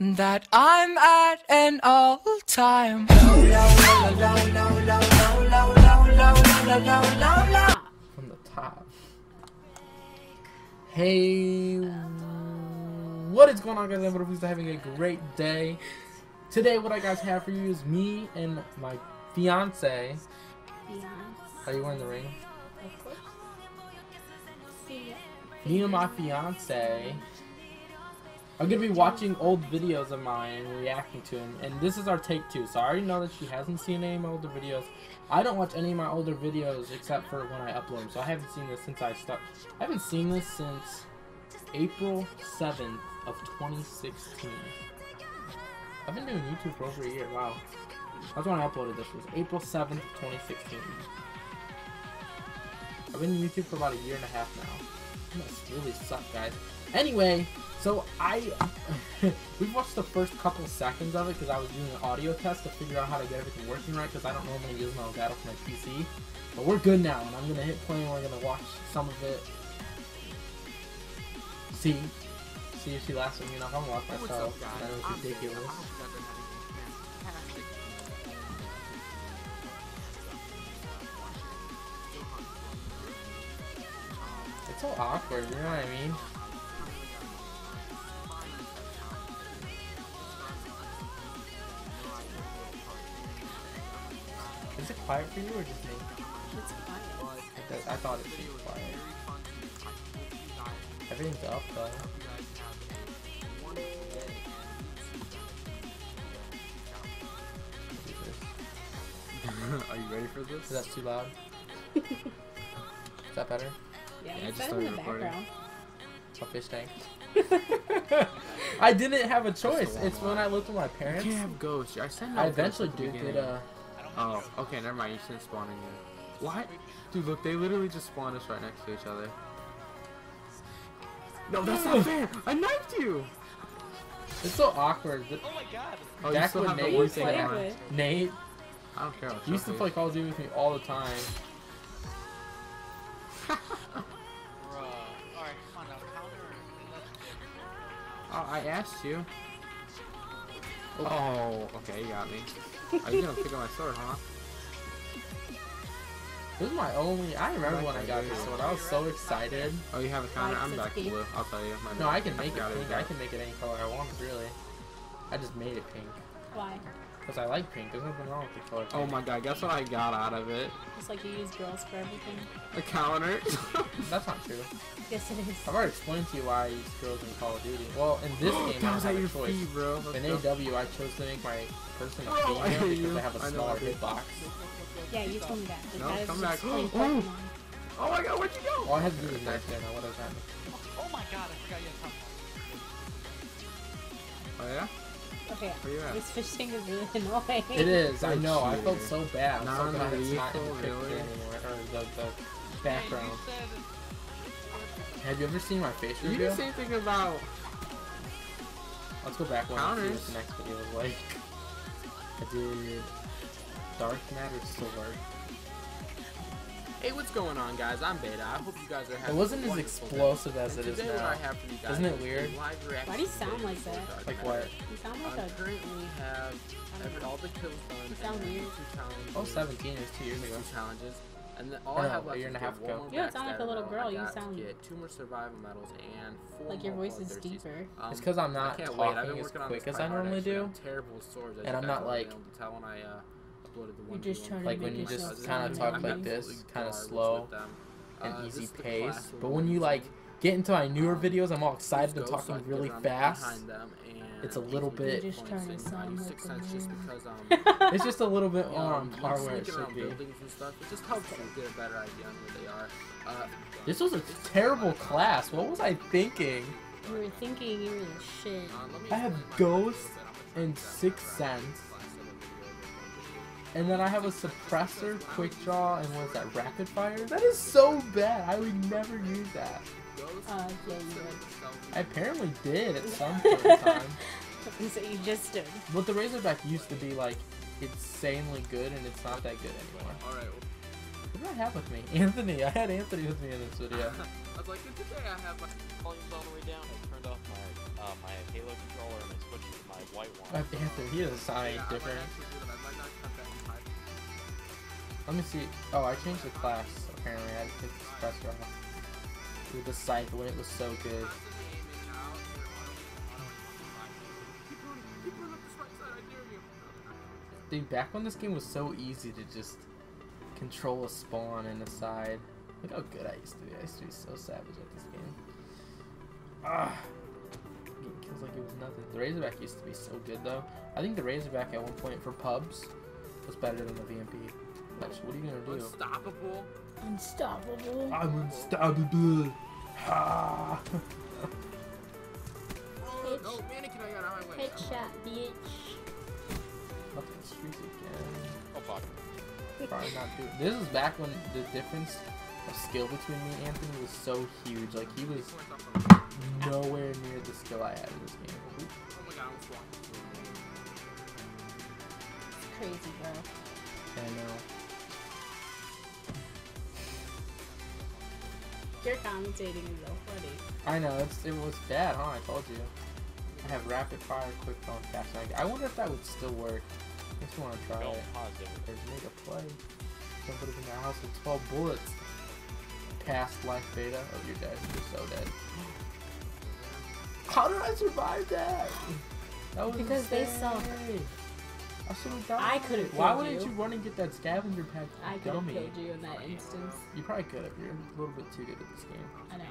that I'm at an all-time. From the top. Hey, what is going on, guys? I hope you're having a great day. Today, what I guys have for you is me and my fiance. Are you wearing the ring? Of course. Me and my fiance. I'm gonna be watching old videos of mine and reacting to them, and this is our take two. So I already know that she hasn't seen any of my older videos. I don't watch any of my older videos except for when I upload them. So I haven't seen this since I started. I haven't seen this since April 7th of 2016. I've been doing YouTube for over a year. Wow, that's when I uploaded this. It was April 7th, 2016. I've been on YouTube for about a year and a half now. That's really sucked, guys. Anyway. So we watched the first couple seconds of it because I was doing an audio test to figure out how to get everything working right, because I don't normally use my battle for my PC. But we're good now, and I'm gonna hit play and we're gonna watch some of it. See if she laughs at me. I'm gonna watch myself. That was ridiculous. It's so awkward. You know what I mean? Is it quiet for you or just me? It's quiet. I thought it should be quiet. Everything's up though. Are you ready for this? Is that too loud? Is that better? Yeah, I just started recording. A fish tank. I didn't have a choice. It's when I lived with my parents. You can't have ghosts. I eventually did Oh, okay, never mind. You shouldn't spawn in here. What? Dude, look, they literally just spawned us right next to each other. No, that's not fair! I knifed you! It's so awkward. Oh my god! Oh, Jack would make you say that. Nate? I don't care. You used to play Call of Duty with me all the time. Bro. Alright, come on now. Oh, I asked you. Oh, okay, you got me. Are you gonna pick up my sword, huh? This is my only. I remember when I got this sword. I was so excited. Oh, you have a counter? I'm back in blue. I'll tell you. No, I can make it pink. I can make it any color I want, really. I just made it pink. Why? Because I like pink. There's nothing wrong with the color. Oh my god, guess what I got out of it? It's like you use girls for everything. A counter? That's not true. Yes, it is. I've already explained to you why I use girls in Call of Duty. Well, in this game, I have a choice. Bro. In AW, I chose to make my person a female because I have a smaller hitbox. Yeah, you told me that. No, come back. Oh my god, where'd you go? Well, I had to do this next game. What else happened? Oh my god, I forgot you had top. Oh yeah? Okay, this fish thing is really annoying. It is, I know. I felt so bad. I'm so glad it's not in the picture anymore, or the background. Have you ever seen my face review? You did the same thing about... Let's go back one and see what the next video is like. I did... Dark Matter Sword. Hey, what's going on, guys? I'm Beta. I hope you guys are having. It wasn't as explosive as it is now. What I have for you guys. Isn't it weird? Why do you sound like that? Like what? You sound like a. Currently have all the kills done. You sound weird. Oh, 17 is 2 years ago. Challenges, and then all I have left a year and a half ago. You don't sound like a little girl. You sound like 2 more survival medals and 4 like your voice is deeper. It's because I'm not talking as quick as I normally do. Terrible swords. And I'm not like. You just like when you just kind of talk like this, kind of slow and easy pace. But when you like get into my newer videos, I'm all excited and talking really fast. It's a little bit. It's just a little bit on par where it should be. This was a terrible class. What was I thinking? You were thinking you were shit. I have Ghost and Sixth Sense. And then I have a suppressor, quick draw, and what is that, rapid fire? That is so bad. I would never use that. Yeah, you would. I apparently did at some point in time. So you just did. But the Razorback used to be like insanely good, and it's not that good anymore. All right. What did I have with me? Anthony. I had Anthony with me in this video. I was like, today I have my volume all the way down. I turned off my Halo controller and I switched to my I think Anthony, he doesn't sound any different. Let me see. Oh, I changed the class, apparently. I picked this class off with the scythe when it was so good. Dude, back when this game was so easy to just control a spawn and a side. Look how good I used to be. I used to be so savage at this game. Ah, it feels like it was nothing. The Razorback used to be so good though. I think the Razorback at one point for pubs was better than the VMP. What are you gonna do? Unstoppable. Unstoppable. I'm unstoppable. Ha. Oh, mannequin, I got out of my way. Headshot, bitch. Up in the streets again. Oh fuck. Probably not doing. This is back when the difference of skill between me and Anthony was so huge. Like he was nowhere near the skill I had in this game. Oh my god, I was walking. Crazy, bro. I know. Your commentating is so funny. I know, it was bad, huh? I told you. I have rapid fire, quick phone, fast. I wonder if that would still work. I just want to try it. There's made a play. Somebody in my house with 12 bullets. Past life beta. Oh, you're dead. You're so dead. How did I survive that? That was because insane. They suck. I could have. Why wouldn't you run and get that scavenger pack? I could have killed you in that instance. You probably could have. You're a little bit too good at this game. I know.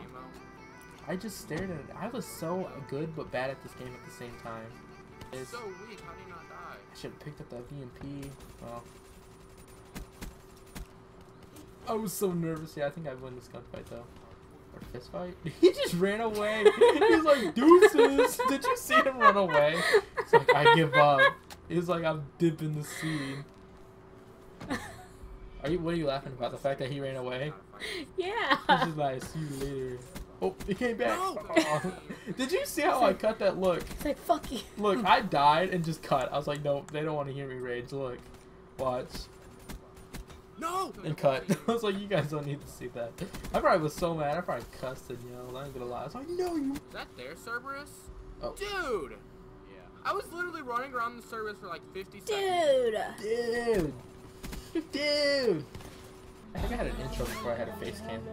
I just stared at it. I was so good but bad at this game at the same time. It's so weak. How do you not die? I should have picked up that VMP. Well, I was so nervous. Yeah, I think I won this gunfight though. Or fist fight. He just ran away. He's like, deuces. Did you see him run away? It's like, I give up. It's like I'm dipping the scene. Are you? What are you laughing about? The fact that he ran away? Yeah. He's just like, see you later. Oh, he came back. No. Oh. Did you see how I cut that look? It's like, fuck you. Look, I died and just cut. I was like, no, they don't want to hear me rage. Look, watch. No. And cut. I was like, you guys don't need to see that. I probably was so mad. I probably cussed and yelled. I ain't gonna lie. I was like, no, you. Is that there, Cerberus? Oh. Dude. I was literally running around the service for like 50 seconds. Dude. I think I had an intro before I had a face cam.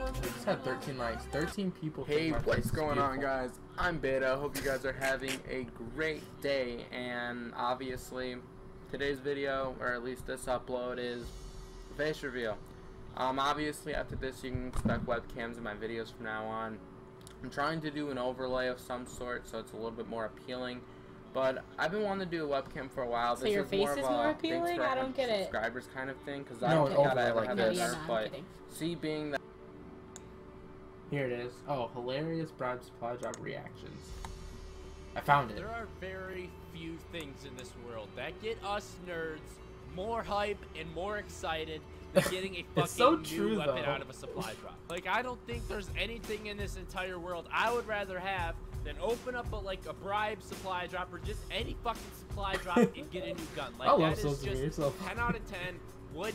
I just had 13 likes, 13 people. Hey, what's going on, guys? I'm Beta. Hope you guys are having a great day. And obviously, today's video, or at least this upload, is face reveal. Obviously, after this, you can expect webcams in my videos from now on. I'm trying to do an overlay of some sort, so it's a little bit more appealing. But I've been wanting to do a webcam for a while. So this your face is more appealing? I don't get it. Subscribers kind of thing, because I don't think I've ever had that. But see, being that here it is. Oh, hilarious bribe supply job reactions. I found it. There are very few things in this world that get us nerds more hype and more excited. Getting a fucking new weapon out of a supply drop. Like, I don't think there's anything in this entire world I would rather have than open up a bribe supply drop or just any fucking supply drop and get a new gun. Like, that is just 10 out of 10.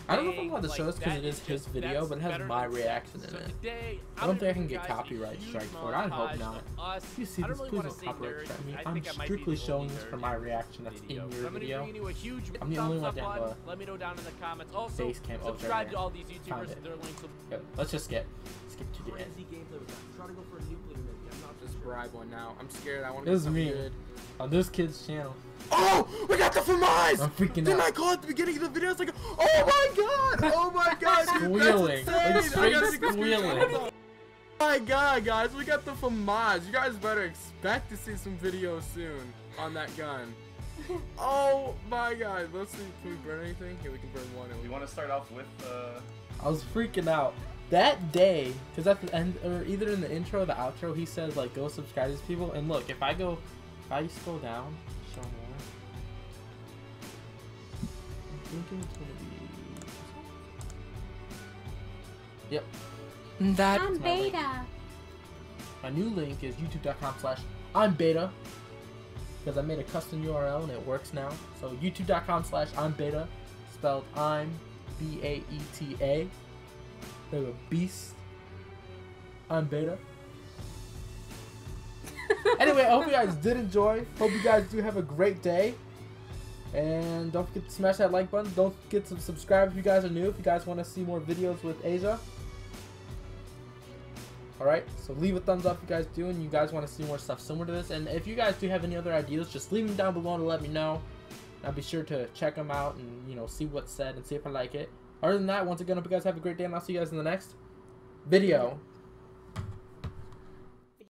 I don't know if I'm allowed to show this because it is his video, but it has my reaction in it. I don't think I can get copyright strike for it. I hope not. If you see this, please don't copyright strike me. I'm strictly showing this for my reaction that's in your video. I'm the only one down below. Let me know down in the comments. Also, subscribe to all these YouTubers. Their links will. Let's just skip to the end. Subscribe one now. I'm scared. I want to. This is me on this kid's channel. Oh, we got the FAMAS! I'm freaking out. Didn't I call at the beginning of the video? I was like, oh my god, squealing. That's insane. Like, squealing. Oh my god, guys, we got the FAMAS. You guys better expect to see some videos soon on that gun. Oh my god, let's see. Can we burn anything? Here, we can burn one. We want to start off with. I was freaking out that day because at the end, or either in the intro or the outro, he says like, go subscribe to these people. And look, if I scroll down. Yep. I'm Beta. My new link is youtube.com/ImBeta because I made a custom URL and it works now. So youtube.com/ImBeta, spelled I'm B-A-E-T-A. They were beast. I'm Beta. Anyway, I hope you guys did enjoy. Hope you guys do have a great day. And don't forget to smash that like button. Don't forget to subscribe if you guys are new. If you guys want to see more videos with Asia. Alright, so leave a thumbs up if you guys do and you guys want to see more stuff similar to this. And if you guys do have any other ideas, just leave them down below and let me know. I'll be sure to check them out and, you know, see what's said and see if I like it. Other than that, once again, hope you guys have a great day and I'll see you guys in the next video.